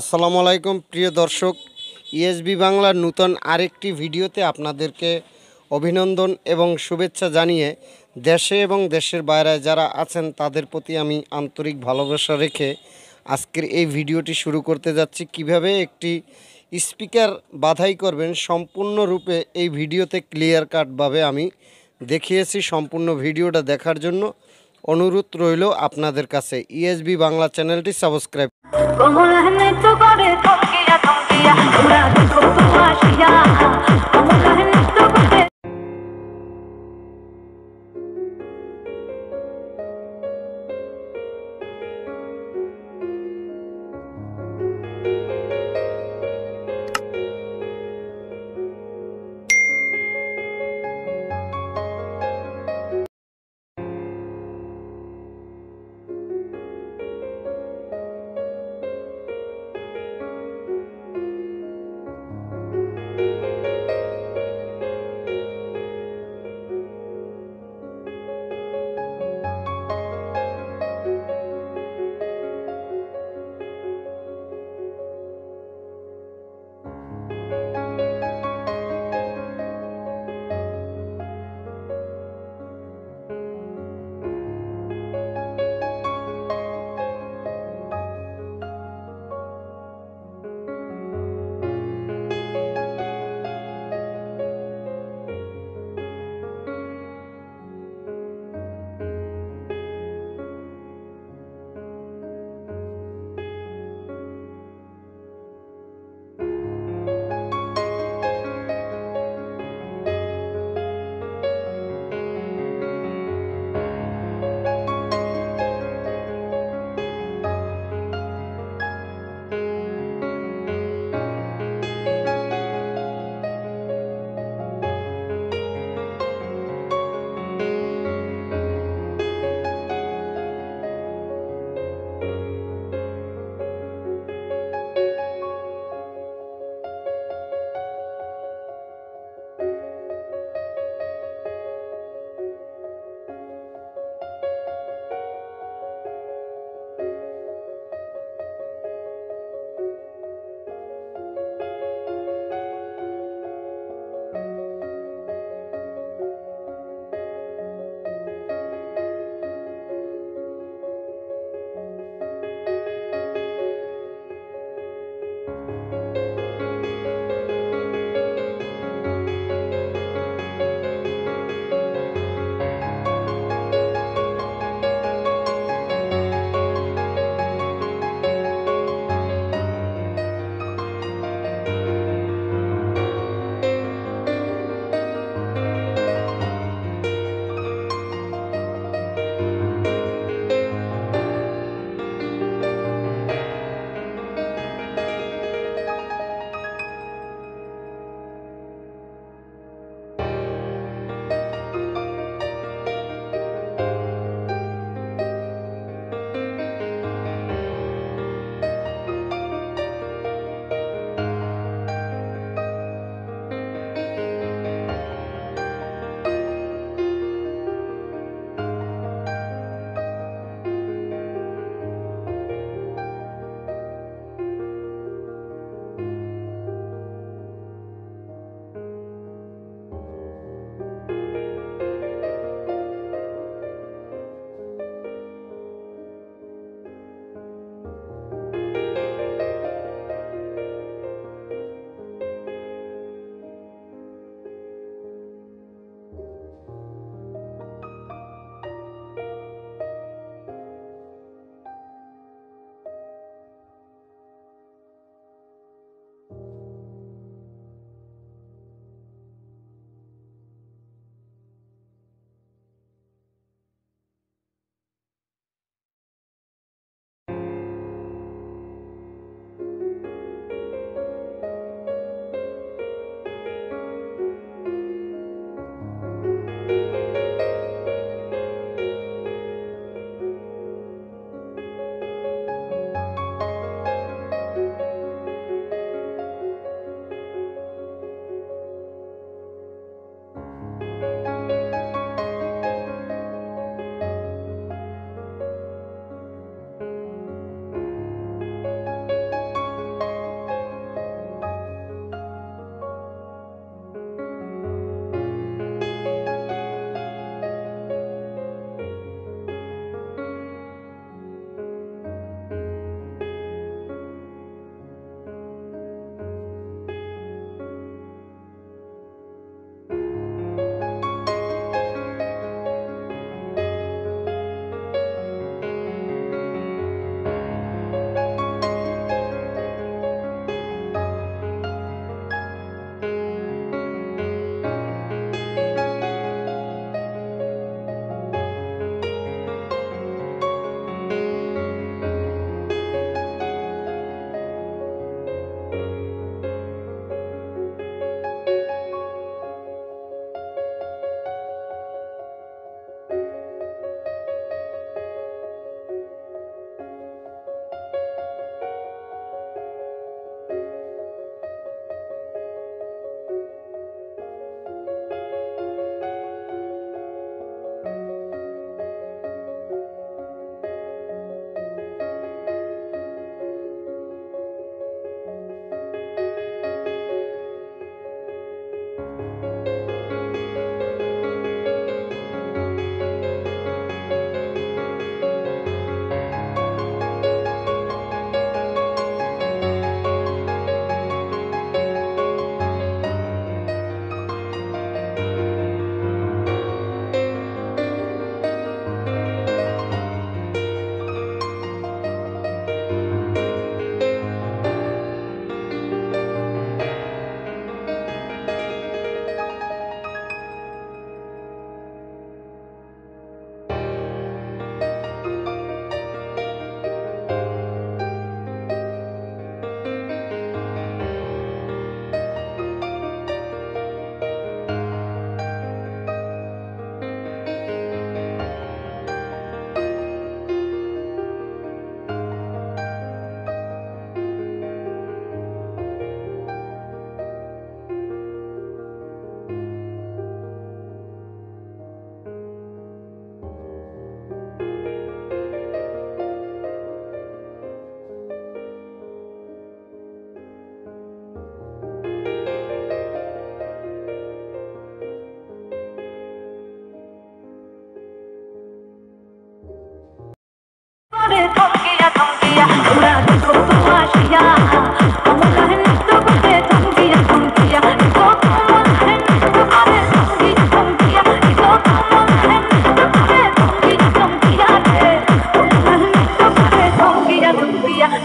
আসসালামু আলাইকুম প্রিয় দর্শক, ইএসবি বাংলার নতুন আরেকটি ভিডিওতে আপনাদেরকে অভিনন্দন এবং শুভেচ্ছা জানিয়ে দেশে এবং দেশের বাইরে যারা আছেন তাদের প্রতি আমি আন্তরিক ভালোবাসা রেখে আজকের এই ভিডিওটি শুরু করতে যাচ্ছি। কিভাবে একটি স্পিকার বাধাই করবেন সম্পূর্ণরূপে এই ভিডিওতে ক্লিয়ার কাটভাবে আমি দেখিয়েছি। সম্পূর্ণ ভিডিওটা দেখার জন্য অনুরোধ রইল আপনাদের কাছে। ইএসবি বাংলা চ্যানেলটি সাবস্ক্রাইব।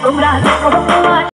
তোমরা